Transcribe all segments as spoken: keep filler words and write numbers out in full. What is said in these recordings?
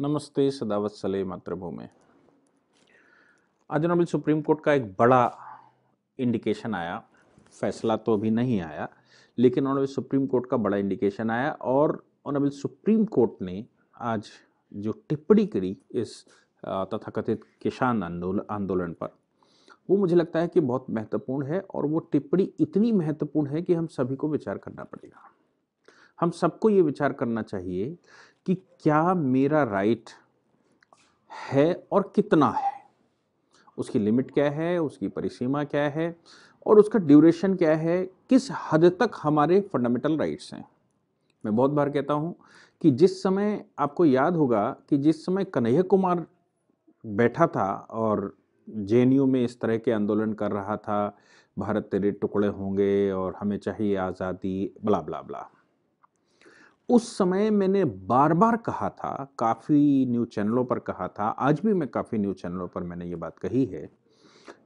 नमस्ते सदावत्सले मातृभूमि। आज नॉबल सुप्रीम कोर्ट का एक बड़ा इंडिकेशन आया, फैसला तो अभी नहीं आया लेकिन ऑनरेबल सुप्रीम कोर्ट का बड़ा इंडिकेशन आया और ऑनरेबल सुप्रीम कोर्ट ने आज जो टिप्पणी करी इस तथाकथित किसान आंदोलन आंदोलन पर, वो मुझे लगता है कि बहुत महत्वपूर्ण है और वो टिप्पणी इतनी महत्वपूर्ण है कि हम सभी को विचार करना पड़ेगा। हम सबको ये विचार करना चाहिए कि क्या मेरा राइट है और कितना है, उसकी लिमिट क्या है, उसकी परिसीमा क्या है और उसका ड्यूरेशन क्या है, किस हद तक हमारे फंडामेंटल राइट्स हैं। मैं बहुत बार कहता हूँ कि जिस समय, आपको याद होगा कि जिस समय कन्हैया कुमार बैठा था और जे एन यू में इस तरह के आंदोलन कर रहा था, भारत तेरे टुकड़े होंगे और हमें चाहिए आज़ादी, बला बला बला, उस समय मैंने बार बार कहा था, काफ़ी न्यूज़ चैनलों पर कहा था, आज भी मैं काफ़ी न्यूज़ चैनलों पर मैंने ये बात कही है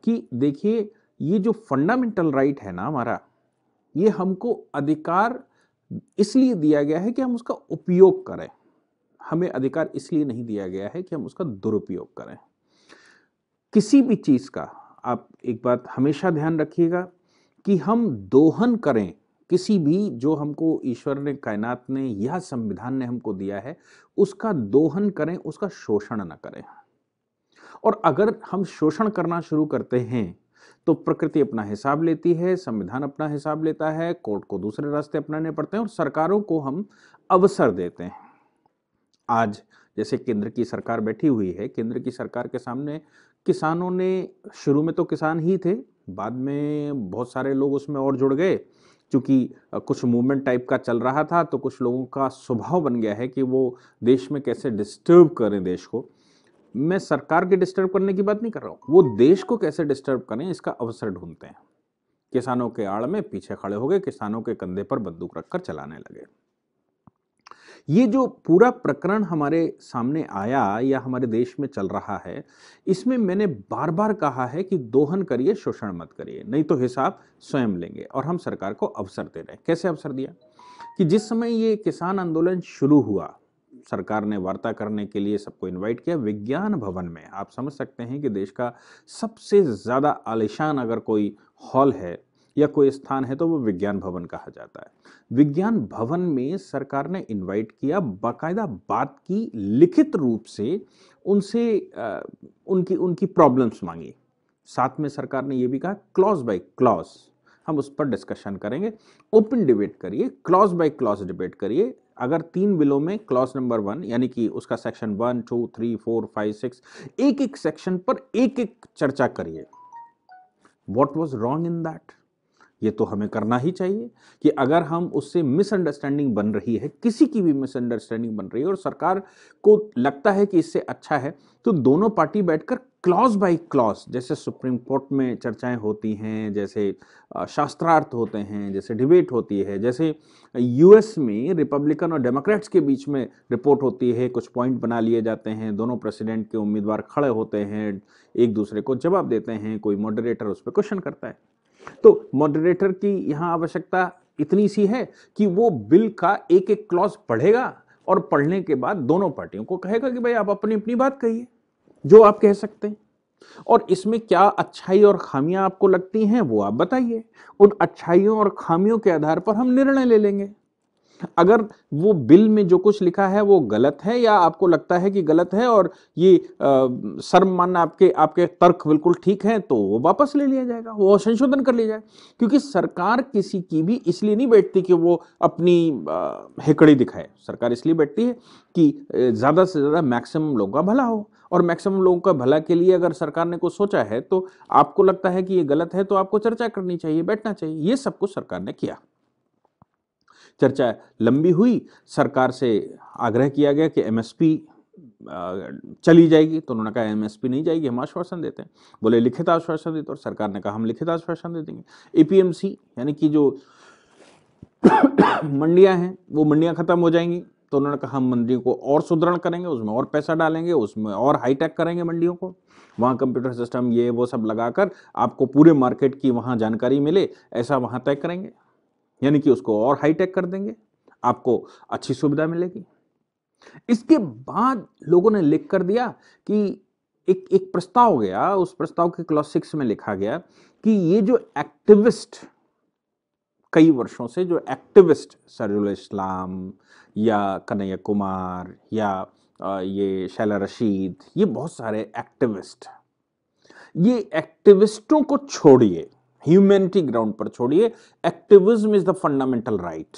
कि देखिए ये जो फंडामेंटल राइट है ना हमारा, ये हमको अधिकार इसलिए दिया गया है कि हम उसका उपयोग करें, हमें अधिकार इसलिए नहीं दिया गया है कि हम उसका दुरुपयोग करें। किसी भी चीज़ का आप एक बात हमेशा ध्यान रखिएगा कि हम दोहन करें किसी भी, जो हमको ईश्वर ने, कायनात ने या संविधान ने हमको दिया है, उसका दोहन करें, उसका शोषण ना करें। और अगर हम शोषण करना शुरू करते हैं तो प्रकृति अपना हिसाब लेती है, संविधान अपना हिसाब लेता है, कोर्ट को दूसरे रास्ते अपनाने पड़ते हैं और सरकारों को हम अवसर देते हैं। आज जैसे केंद्र की सरकार बैठी हुई है, केंद्र की सरकार के सामने किसानों ने, शुरू में तो किसान ही थे, बाद में बहुत सारे लोग उसमें और जुड़ गए, क्योंकि कुछ मूवमेंट टाइप का चल रहा था तो कुछ लोगों का स्वभाव बन गया है कि वो देश में कैसे डिस्टर्ब करें देश को। मैं सरकार के डिस्टर्ब करने की बात नहीं कर रहा हूँ, वो देश को कैसे डिस्टर्ब करें इसका अवसर ढूंढते हैं। किसानों के आड़ में पीछे खड़े हो गए, किसानों के कंधे पर बंदूक रखकर चलाने लगे। ये जो पूरा प्रकरण हमारे सामने आया या हमारे देश में चल रहा है, इसमें मैंने बार बार कहा है कि दोहन करिए, शोषण मत करिए, नहीं तो हिसाब स्वयं लेंगे। और हम सरकार को अवसर दे रहे हैं। कैसे अवसर दिया कि जिस समय ये किसान आंदोलन शुरू हुआ, सरकार ने वार्ता करने के लिए सबको इन्वाइट किया विज्ञान भवन में। आप समझ सकते हैं कि देश का सबसे ज़्यादा आलिशान अगर कोई हॉल है या कोई स्थान है तो वो विज्ञान भवन कहा जाता है। विज्ञान भवन में सरकार ने इनवाइट किया, बाकायदा बात की, लिखित रूप से उनसे आ, उनकी उनकी प्रॉब्लम्स मांगी। साथ में सरकार ने ये भी कहा क्लॉज बाय क्लॉज हम उस पर डिस्कशन करेंगे, ओपन डिबेट करिए, क्लॉज बाय क्लॉज डिबेट करिए। अगर तीन बिलों में क्लॉज नंबर वन यानी कि उसका section one two three four five six, एक एक सेक्शन पर एक एक चर्चा करिए। What was wrong in that? ये तो हमें करना ही चाहिए कि अगर हम उससे मिसअंडरस्टैंडिंग बन रही है, किसी की भी मिसअंडरस्टैंडिंग बन रही है और सरकार को लगता है कि इससे अच्छा है तो दोनों पार्टी बैठकर क्लॉज बाय क्लॉज, जैसे सुप्रीम कोर्ट में चर्चाएं होती हैं, जैसे शास्त्रार्थ होते हैं, जैसे डिबेट होती है, जैसे यू एस में रिपब्लिकन और डेमोक्रेट्स के बीच में रिपोर्ट होती है, कुछ पॉइंट बना लिए जाते हैं, दोनों प्रेसिडेंट के उम्मीदवार खड़े होते हैं, एक दूसरे को जवाब देते हैं, कोई मॉडरेटर उस पर क्वेश्चन करता है। तो मॉडरेटर की यहाँ आवश्यकता इतनी सी है कि वो बिल का एक एक क्लॉज पढ़ेगा और पढ़ने के बाद दोनों पार्टियों को कहेगा कि भाई आप अपनी अपनी बात कहिए जो आप कह सकते हैं, और इसमें क्या अच्छाई और खामियां आपको लगती हैं वो आप बताइए, उन अच्छाइयों और खामियों के आधार पर हम निर्णय ले लेंगे। अगर वो बिल में जो कुछ लिखा है वो गलत है या आपको लगता है कि गलत है और ये सर्वमान्य आपके आपके तर्क बिल्कुल ठीक है तो वो वापस ले लिया जाएगा, वो संशोधन कर लिया जाएगा। क्योंकि सरकार किसी की भी इसलिए नहीं बैठती कि वो अपनी हेकड़ी दिखाए, सरकार इसलिए बैठती है कि ज़्यादा से ज़्यादा मैक्सिमम लोगों का भला हो। और मैक्सिमम लोगों का भला के लिए अगर सरकार ने कुछ सोचा है तो आपको लगता है कि ये गलत है तो आपको चर्चा करनी चाहिए, बैठना चाहिए। ये सब कुछ सरकार ने किया। चर्चा लंबी हुई, सरकार से आग्रह किया गया कि एम एस पी चली जाएगी, तो उन्होंने कहा एम एस पी नहीं जाएगी, हम आश्वासन देते हैं। बोले लिखित आश्वासन देते, और सरकार ने कहा हम लिखित आश्वासन दे देंगे। ए पी एम सी यानी कि जो मंडियां हैं वो मंडियां खत्म हो जाएंगी, तो उन्होंने कहा हम मंडियों को और सुदृढ़ करेंगे, उसमें और पैसा डालेंगे, उसमें और हाईटेक करेंगे मंडियों को, वहाँ कंप्यूटर सिस्टम ये वो सब लगाकर आपको पूरे मार्केट की वहाँ जानकारी मिले, ऐसा वहाँ तय करेंगे, यानी कि उसको और हाईटेक कर देंगे, आपको अच्छी सुविधा मिलेगी। इसके बाद लोगों ने लिख कर दिया कि एक एक प्रस्ताव गया, उस प्रस्ताव के क्लॉज सिक्स में लिखा गया कि ये जो एक्टिविस्ट कई वर्षों से जो एक्टिविस्ट सरुल इस्लाम या कन्हैया कुमार या ये शैला रशीद, ये बहुत सारे एक्टिविस्ट, ये एक्टिविस्टों को छोड़िए, ह्यूमैनिटी ग्राउंड पर छोड़िए, activism is the fundamental right.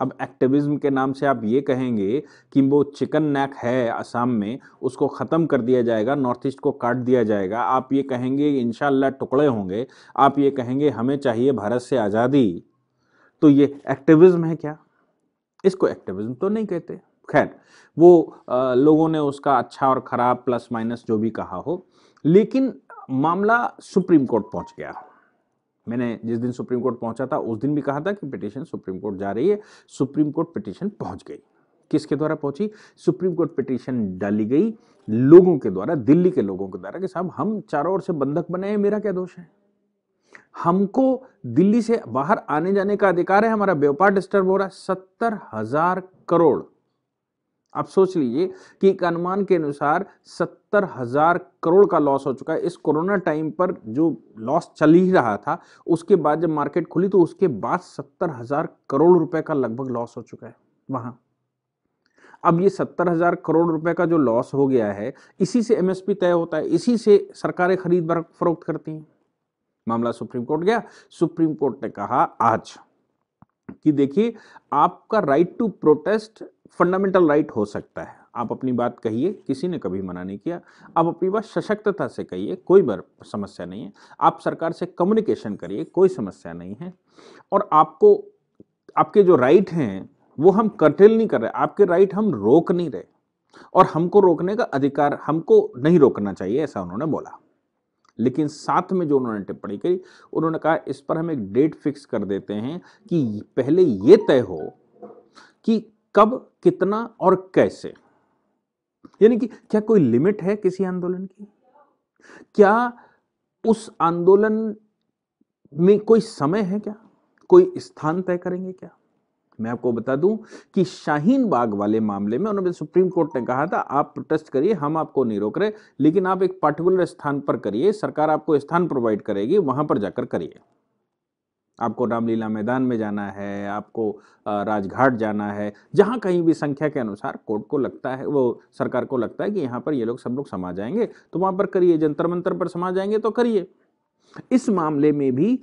अब एक्टिविज्म के नाम से आप ये कहेंगे कि वो चिकन नेक है असम में, उसको ख़त्म कर दिया जाएगा, नॉर्थ ईस्ट को काट दिया जाएगा, आप ये कहेंगे इंशाल्लाह टुकड़े होंगे, आप ये कहेंगे हमें चाहिए भारत से आज़ादी, तो ये एक्टिविज्म है क्या? इसको एक्टिविज्म तो नहीं कहते। खैर, वो आ, लोगों ने उसका अच्छा और ख़राब प्लस माइनस जो भी कहा हो, लेकिन मामला सुप्रीम कोर्ट पहुँच गया। मैंने जिस दिन सुप्रीम कोर्ट पहुंचा था उस दिन भी कहा था कि पिटीशन सुप्रीम कोर्ट जा रही है। सुप्रीम कोर्ट पिटीशन पहुंच गई। किसके द्वारा पहुंची? सुप्रीम कोर्ट पिटीशन डाली गई लोगों के द्वारा, दिल्ली के लोगों के द्वारा कि साहब हम चारों ओर से बंधक बने हैं, मेरा क्या दोष है? हमको दिल्ली से बाहर आने जाने का अधिकार है, हमारा व्यापार डिस्टर्ब हो रहा है। सत्तर हजार करोड़, आप सोच लीजिए कि एक अनुमान के अनुसार सत्तर हजार करोड़ का लॉस हो चुका है। इस कोरोना टाइम पर जो लॉस चल ही रहा था, उसके बाद जब मार्केट खुली तो उसके बाद सत्तर हजार करोड़ रुपए का लगभग लॉस हो चुका है वहां। अब ये सत्तर हजार करोड़ रुपए का जो लॉस हो गया है, इसी से एमएसपी तय होता है, इसी से सरकारें खरीद फरोख्त करती हैं। मामला सुप्रीम कोर्ट गया। सुप्रीम कोर्ट ने कहा आज कि देखिए, आपका right to protest fundamental right हो सकता है, आप अपनी बात कहिए, किसी ने कभी मना नहीं किया, आप अपनी बात सशक्तता से कहिए, कोई बार समस्या नहीं है, आप सरकार से कम्युनिकेशन करिए, कोई समस्या नहीं है, और आपको आपके जो राइट हैं वो हम कर्टेल नहीं कर रहे, आपके राइट हम रोक नहीं रहे, और हमको रोकने का अधिकार, हमको नहीं रोकना चाहिए, ऐसा उन्होंने बोला। लेकिन साथ में जो उन्होंने टिप्पणी करी, उन्होंने कहा इस पर हम एक डेट फिक्स कर देते हैं कि पहले ये तय हो कि कब, कितना और कैसे। यानी कि क्या कोई लिमिट है किसी आंदोलन की? क्या उस आंदोलन में कोई समय है? क्या कोई स्थान तय करेंगे क्या? मैं आपको बता दूं कि शाहीन बाग वाले मामले में उन्होंने सुप्रीम कोर्ट ने कहा था आप प्रोटेस्ट करिए, हम आपको नहीं रोक रहे, लेकिन आप एक पर्टिकुलर स्थान पर करिए, सरकार आपको स्थान प्रोवाइड करेगी, वहां पर जाकर करिए। आपको रामलीला मैदान में जाना है, आपको राजघाट जाना है, जहाँ कहीं भी संख्या के अनुसार कोर्ट को लगता है, वो सरकार को लगता है कि यहाँ पर ये लोग सब लोग समा जाएंगे तो वहाँ पर करिए, जंतर मंतर पर समा जाएंगे तो करिए। इस मामले में भी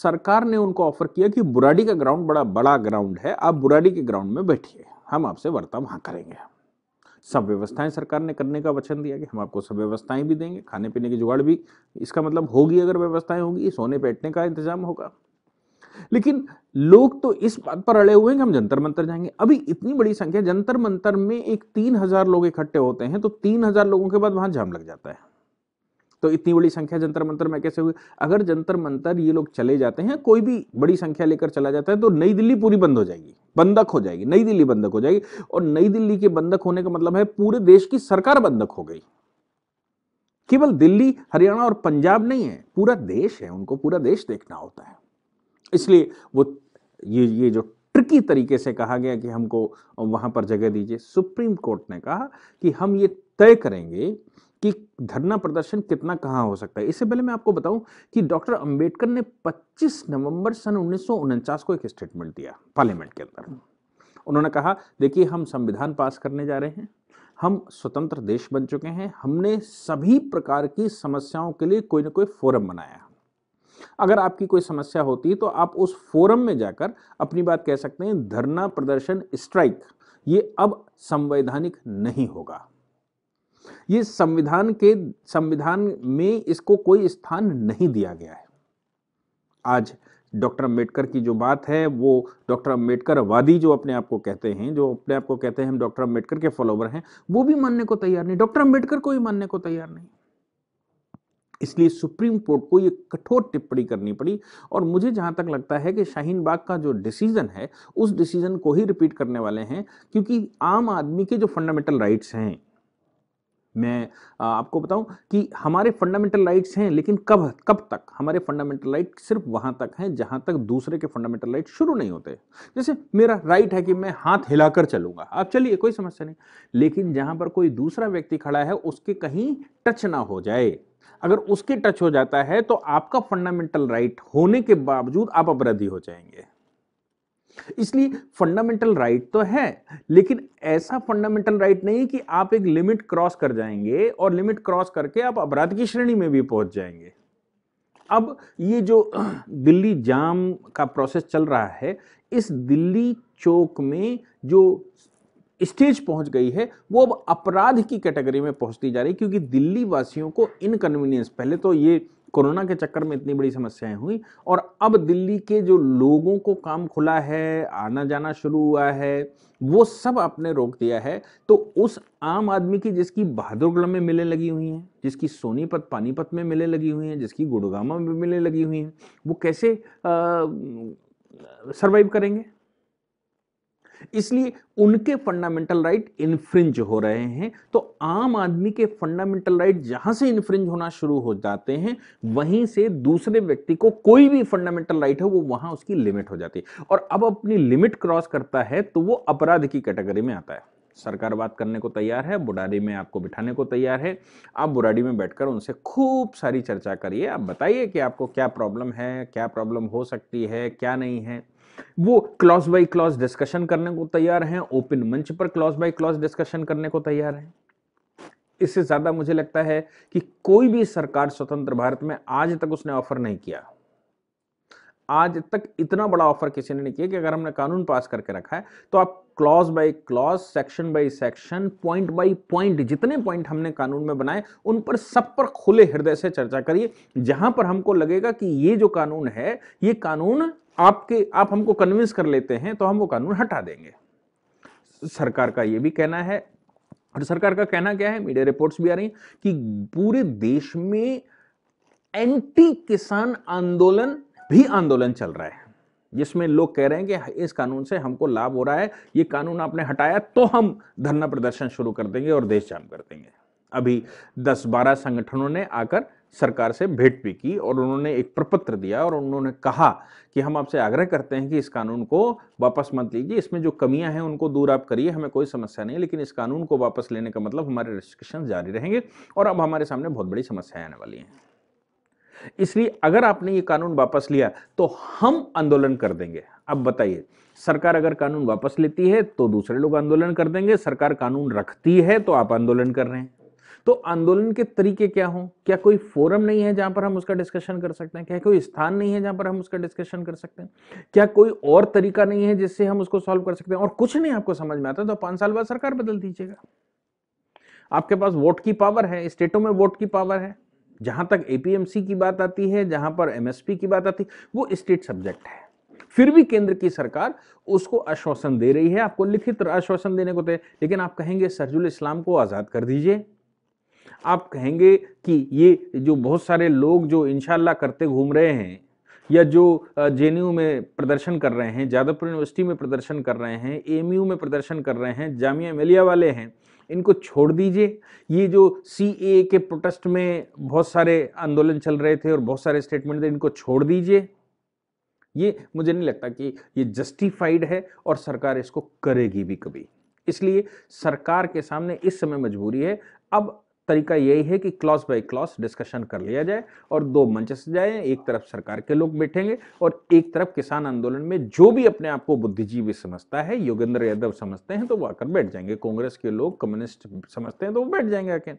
सरकार ने उनको ऑफर किया कि बुराडी का ग्राउंड बड़ा बड़ा ग्राउंड है, आप बुराडी के ग्राउंड में बैठिए, हम आपसे वार्ता वहाँ करेंगे। सब व्यवस्थाएं सरकार ने करने का वचन दिया कि हम आपको सब व्यवस्थाएं भी देंगे, खाने पीने की जुगाड़ भी, इसका मतलब होगी अगर व्यवस्थाएं होगी, सोने बैठने का इंतजाम होगा। लेकिन लोग तो इस बात पर अड़े हुए हैं कि हम जंतर मंतर जाएंगे। अभी इतनी बड़ी संख्या, जंतर मंतर में एक तीन हजार लोग इकट्ठे होते हैं तो तीन हजार लोगों के बाद वहां जाम लग जाता है, तो इतनी बड़ी संख्या जंतर मंतर में कैसे हुई? अगर जंतर मंतर ये लोग चले जाते हैं, कोई भी बड़ी संख्या लेकर चला जाता है, तो नई दिल्ली पूरी बंद हो जाएगी, बंधक हो जाएगी, नई दिल्ली बंधक हो जाएगी, और नई दिल्ली के बंधक होने का मतलब है पूरे देश की सरकार बंधक हो गई। केवल दिल्ली, हरियाणा और पंजाब नहीं है, पूरा देश है, उनको पूरा देश देखना होता है। इसलिए वो ये ये जो ट्रिकी तरीके से कहा गया कि हमको वहां पर जगह दीजिए, सुप्रीम कोर्ट ने कहा कि हम ये तय करेंगे कि धरना प्रदर्शन कितना कहाँ हो सकता है। इससे पहले मैं आपको बताऊं कि डॉक्टर अंबेडकर ने पच्चीस नवंबर सन उन्नीस सौ उनचास को एक स्टेटमेंट दिया पार्लियामेंट के अंदर। उन्होंने कहा देखिए, हम संविधान पास करने जा रहे हैं, हम स्वतंत्र देश बन चुके हैं, हमने सभी प्रकार की समस्याओं के लिए कोई ना कोई फोरम बनाया। अगर आपकी कोई समस्या होती है तो आप उस फोरम में जाकर अपनी बात कह सकते हैं। धरना प्रदर्शन, स्ट्राइक, ये अब संवैधानिक नहीं होगा, ये संविधान के संविधान में इसको कोई स्थान नहीं दिया गया है। आज डॉक्टर अम्बेडकर की जो बात है वो डॉक्टर अम्बेडकर वादी जो अपने आप को कहते हैं, जो अपने आप को कहते हैं हम डॉक्टर अम्बेडकर के फॉलोवर हैं, वो भी मानने को तैयार नहीं, डॉक्टर अम्बेडकर को ही मानने को तैयार नहीं। इसलिए सुप्रीम कोर्ट को ये कठोर टिप्पणी करनी पड़ी, और मुझे जहाँ तक लगता है कि शाहीन बाग का जो डिसीजन है उस डिसीजन को ही रिपीट करने वाले हैं, क्योंकि आम आदमी के जो फंडामेंटल राइट्स हैं मैं आपको बताऊं कि हमारे फंडामेंटल राइट्स हैं, लेकिन कब कब तक हमारे फंडामेंटल राइट सिर्फ वहां तक हैं जहां तक दूसरे के फंडामेंटल राइट शुरू नहीं होते। जैसे मेरा राइट है कि मैं हाथ हिलाकर चलूंगा, आप चलिए कोई समस्या नहीं, लेकिन जहां पर कोई दूसरा व्यक्ति खड़ा है उसके कहीं टच ना हो जाए। अगर उसके टच हो जाता है तो आपका फंडामेंटल राइट होने के बावजूद आप अपराधी हो जाएंगे। इसलिए फंडामेंटल राइट तो है, लेकिन ऐसा फंडामेंटल राइट नहीं कि आप एक लिमिट क्रॉस कर जाएंगे और लिमिट क्रॉस करके आप अपराध की श्रेणी में भी पहुंच जाएंगे। अब ये जो दिल्ली जाम का प्रोसेस चल रहा है, इस दिल्ली चौक में जो स्टेज पहुंच गई है वो अब अपराध की कैटेगरी में पहुंचती जा रही है, क्योंकि दिल्ली वासियों को इनकन्वीनियंस, पहले तो ये कोरोना के चक्कर में इतनी बड़ी समस्याएं हुई और अब दिल्ली के जो लोगों को काम खुला है, आना जाना शुरू हुआ है, वो सब आपने रोक दिया है। तो उस आम आदमी की जिसकी बहादुरगढ़ में मिलें लगी हुई हैं, जिसकी सोनीपत पानीपत में मिलें लगी हुई हैं, जिसकी गुड़गामा में मिलें लगी हुई हैं, वो कैसे सर्वाइव करेंगे? इसलिए उनके फंडामेंटल राइट इन्फ्रिंज हो रहे हैं। तो आम आदमी के फंडामेंटल राइट जहां से इन्फ्रिंज होना शुरू हो जाते हैं, वहीं से दूसरे व्यक्ति को कोई भी फंडामेंटल राइट है वो वहां उसकी लिमिट हो जाती है, और अब अपनी लिमिट क्रॉस करता है तो वो अपराध की कैटेगरी में आता है। सरकार बात करने को तैयार है, बुराड़ी में आपको बिठाने को तैयार है, आप बुराड़ी में बैठकर उनसे खूब सारी चर्चा करिए, आप बताइए कि आपको क्या प्रॉब्लम है, क्या प्रॉब्लम हो सकती है, क्या नहीं है। वो क्लॉज बाय क्लॉज डिस्कशन करने को तैयार हैं, ओपन मंच पर क्लॉज बाय क्लॉज डिस्कशन करने को तैयार हैं। इससे ज्यादा मुझे लगता है कि कोई भी सरकार स्वतंत्र भारत में आज तक उसने ऑफर नहीं किया, आज तक इतना बड़ा ऑफर किसी ने नहीं किया कि अगर हमने कानून पास करके रखा है तो आप clause by clause, section by section, point by point, जितने पॉइंट हमने कानून में बनाए उन पर सब पर खुले हृदय से चर्चा करिए। जहां पर हमको लगेगा कि ये जो कानून है, ये कानून आपके आप हमको कन्विंस कर लेते हैं, तो हम वो कानून हटा देंगे। सरकार का ये भी कहना है, और सरकार का कहना क्या है, मीडिया रिपोर्ट्स भी आ रही हैं कि पूरे देश में एंटी किसान आंदोलन भी आंदोलन चल रहा है, जिसमें लोग कह रहे हैं कि इस कानून से हमको लाभ हो रहा है, ये कानून आपने हटाया तो हम धरना प्रदर्शन शुरू कर देंगे और देश जाम कर देंगे। अभी दस बारह संगठनों ने आकर सरकार से भेंट भी की और उन्होंने एक प्रपत्र दिया और उन्होंने कहा कि हम आपसे आग्रह करते हैं कि इस कानून को वापस मत लीजिए, इसमें जो कमियां हैं उनको दूर आप करिए, हमें कोई समस्या नहीं है, लेकिन इस कानून को वापस लेने का मतलब हमारे रिस्ट्रिक्शन जारी रहेंगे और अब हमारे सामने बहुत बड़ी समस्याएं आने वाली हैं। इसलिए अगर आपने ये कानून वापस लिया तो हम आंदोलन कर देंगे। अब बताइए, सरकार अगर कानून वापस लेती है तो दूसरे लोग आंदोलन कर देंगे, सरकार कानून रखती है तो आप आंदोलन कर रहे हैं। तो आंदोलन के तरीके क्या हों? क्या कोई फोरम नहीं है जहां पर हम उसका डिस्कशन कर सकते हैं? क्या कोई स्थान नहीं है जहां पर हम उसका डिस्कशन कर सकते हैं? क्या कोई और तरीका नहीं है जिससे हम उसको सॉल्व कर सकते हैं? और कुछ नहीं आपको समझ में आता तो पांच साल बाद सरकार बदल दीजिएगा। आपके पास वोट की पावर है, स्टेटों में वोट की पावर है। जहां तक एपीएमसी की बात आती है, जहां पर एमएसपी की बात आती है, वो स्टेट सब्जेक्ट है। फिर भी केंद्र की सरकार उसको आश्वासन दे रही है, आपको लिखित आश्वासन देने को, लेकिन आप कहेंगे सरजुल इस्लाम को आजाद कर दीजिए, आप कहेंगे कि ये जो बहुत सारे लोग जो इंशाल्लाह करते घूम रहे हैं या जो जेएनयू में प्रदर्शन कर रहे हैं, जादवपुर यूनिवर्सिटी में प्रदर्शन कर रहे हैं, एएमयू में प्रदर्शन कर रहे हैं, जामिया मिलिया वाले हैं, इनको छोड़ दीजिए। ये जो सीए के प्रोटेस्ट में बहुत सारे आंदोलन चल रहे थे और बहुत सारे स्टेटमेंट थे, इनको छोड़ दीजिए। ये मुझे नहीं लगता कि ये जस्टिफाइड है और सरकार इसको करेगी भी कभी। इसलिए सरकार के सामने इस समय मजबूरी है। अब तरीका यही है कि क्लॉज बाय क्लॉज डिस्कशन कर लिया जाए और दो मंच से जाए, एक तरफ सरकार के लोग बैठेंगे और एक तरफ किसान आंदोलन में जो भी अपने आप को बुद्धिजीवी समझता है, योगेंद्र यादव समझते हैं तो वो आकर बैठ जाएंगे, कांग्रेस के लोग कम्युनिस्ट समझते हैं तो वो बैठ जाएंगे आके।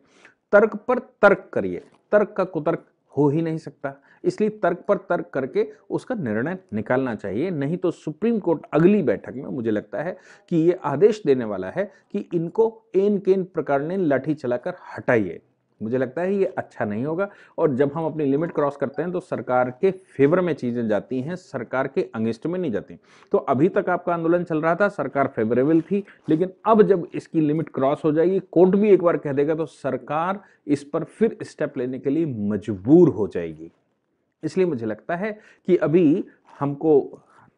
तर्क पर तर्क करिए, तर्क का कुतर्क हो ही नहीं सकता, इसलिए तर्क पर तर्क करके उसका निर्णय निकालना चाहिए। नहीं तो सुप्रीम कोर्ट अगली बैठक में मुझे लगता है कि ये आदेश देने वाला है कि इनको एन केन प्रकार ने लाठी चलाकर हटाइए। मुझे लगता है ये अच्छा नहीं होगा। और जब हम अपनी लिमिट क्रॉस करते हैं तो सरकार के फेवर में चीज़ें जाती हैं, सरकार के अगेंस्ट में नहीं जाती। तो अभी तक आपका आंदोलन चल रहा था, सरकार फेवरेबल थी, लेकिन अब जब इसकी लिमिट क्रॉस हो जाएगी, कोर्ट भी एक बार कह देगा तो सरकार इस पर फिर स्टेप लेने के लिए मजबूर हो जाएगी। इसलिए मुझे लगता है कि अभी हमको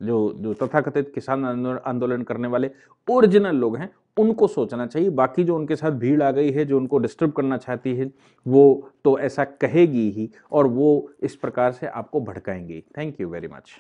जो जो तथाकथित किसान आंदोलन करने वाले ओरिजिनल लोग हैं उनको सोचना चाहिए। बाकी जो उनके साथ भीड़ आ गई है, जो उनको डिस्टर्ब करना चाहती है, वो तो ऐसा कहेगी ही और वो इस प्रकार से आपको भड़काएंगे। Thank you very much.